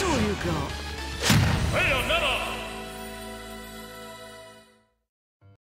Sure you go. Hey, another!